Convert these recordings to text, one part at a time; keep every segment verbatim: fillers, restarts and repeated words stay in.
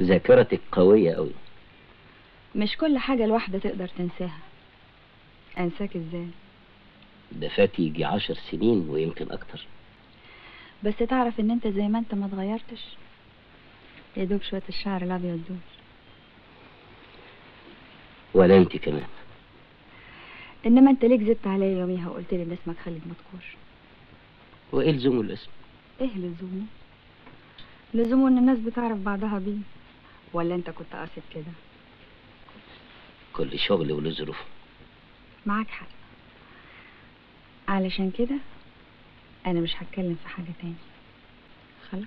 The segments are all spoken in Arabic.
ذاكرتك قوية قوي. مش كل حاجة الواحدة تقدر تنساها. أنساك ازاي؟ ده فات يجي عشر سنين ويمكن أكتر. بس تعرف إن أنت زي ما أنت ما اتغيرتش، يا دوب شوية الشعر الأبيض دول. ولا أنت كمان. إنما أنت ليه كذبت عليا يوميها وقلت لي إن اسمك خالد مدكور؟ وإيه لزوم الاسم؟ إيه لزومه؟ لزومه إن الناس بتعرف بعضها بيه، ولا أنت كنت قاصد كده؟ كل شغل وله ظروفه. معاك حق. علشان كده أنا مش هتكلم في حاجة تاني. خلاص؟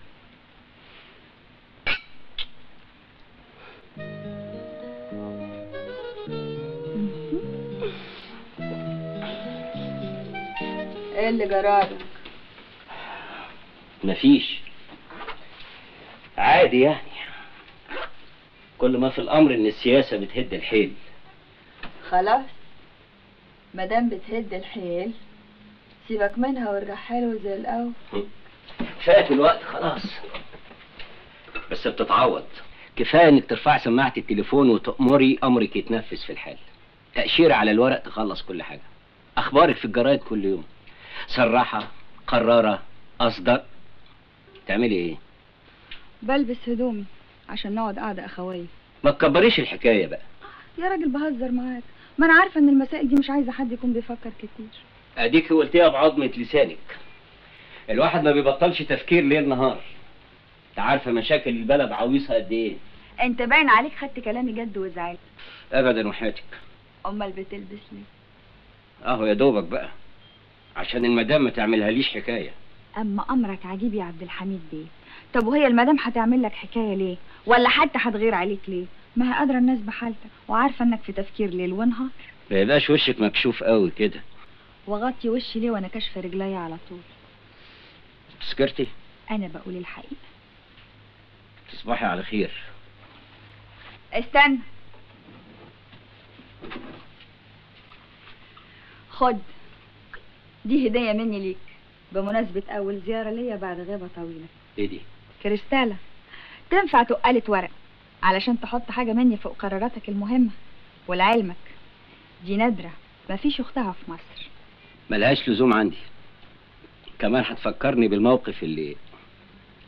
ايه اللي جرالك؟ مفيش، عادي يعني. كل ما في الأمر إن السياسة بتهد الحيل. خلاص، مادام بتهد الحيل سيبك منها وارجع حلو زي الأول. فات الوقت خلاص، بس بتتعوض. كفاية إنك ترفع سماعة التليفون وتأمري أمرك يتنفذ في الحال. تأشيرة على الورق تخلص كل حاجة. أخبارك في الجرايد كل يوم، صراحة، قرارة، أصدق. تعملي إيه؟ بلبس هدومي عشان نقعد قاعدة أخوية. ما تكبريش الحكاية بقى. يا راجل بهزر معاك، ما أنا عارفة إن المسائل دي مش عايزة حد يكون بيفكر كتير. أديك قلتيها بعظمة لسانك. الواحد ما بيبطلش تفكير ليل نهار. أنت عارفة مشاكل البلد عويصة قد إيه؟ أنت باين عليك خدت كلامي جد وزعلت. أبداً وحياتك. أمال بتلبس ليه؟ أهو يا دوبك بقى، عشان المدام ما تعملهاليش حكاية. أما أمرك عجيب يا عبد الحميد بيه. طب وهي المدام هتعمل لك حكاية ليه؟ ولا حتى هتغير عليك ليه؟ ما هي قادرة الناس بحالتك وعارفة إنك في تفكير ليل ونهار. ما يبقاش وشك مكشوف قوي كده. وغطي وشي ليه وانا كاشفه رجليا على طول؟ سكرتي؟ انا بقول الحقيقه. تصبحي على خير. استنى، خد دي هديه مني ليك بمناسبه اول زياره ليا بعد غيبه طويله. ايه دي؟ كريستاله، تنفع تقاله ورق علشان تحط حاجه مني فوق قراراتك المهمه. ولعلمك دي نادره، مفيش اختها في مصر. ملهاش لزوم عندي. كمان هتفكرني بالموقف اللي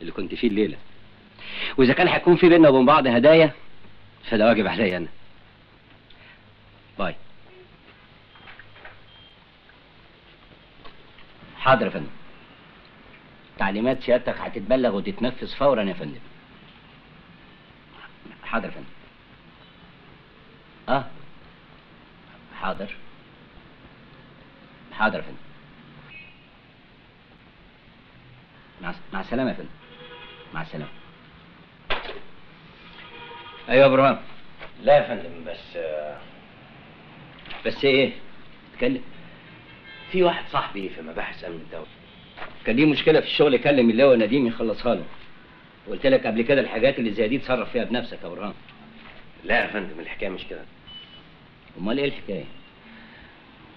اللي كنت فيه الليله. واذا كان هيكون في بينا وبين بعض هدايا فده واجب عليا انا. باي. حاضر يا فندم. تعليمات سيادتك هتتبلغ وتتنفذ فورا يا فندم. حاضر يا فندم. اه حاضر. حاضر يا فندم. مع مع السلامة يا فندم. مع السلامة. أيوه يا إبراهيم. لا يا فندم، بس بس إيه؟ اتكلم. في واحد صاحبي في مباحث أمن الدولة كان ليه مشكلة في الشغل، كلم اللواء نديم يخلصها له. قلت لك قبل كده الحاجات اللي زي دي تصرف فيها بنفسك يا إبراهيم. لا يا فندم، الحكاية مش كده. أمال إيه الحكاية؟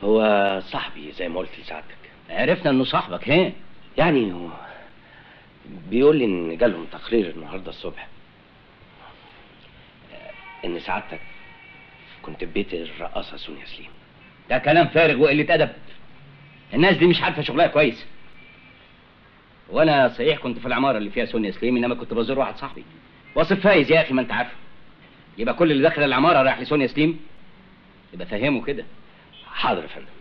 هو صاحبي زي ما قلت لسعادتك. عرفنا انه صاحبك. ها يعني هو بيقول لي ان جالهم تقرير النهارده الصبح ان سعادتك كنت في بيت الرقاصه سونيا سليم. ده كلام فارغ وقله ادب. الناس دي مش عارفه شغلها كويس. وانا صحيح كنت في العماره اللي فيها سونيا سليم، انما كنت بزور واحد صاحبي واصف فايز يا اخي، ما انت عارفه. يبقى كل اللي داخل العماره رايح لسونيا سليم؟ يبقى فهمه كده. حاضر يا فندم.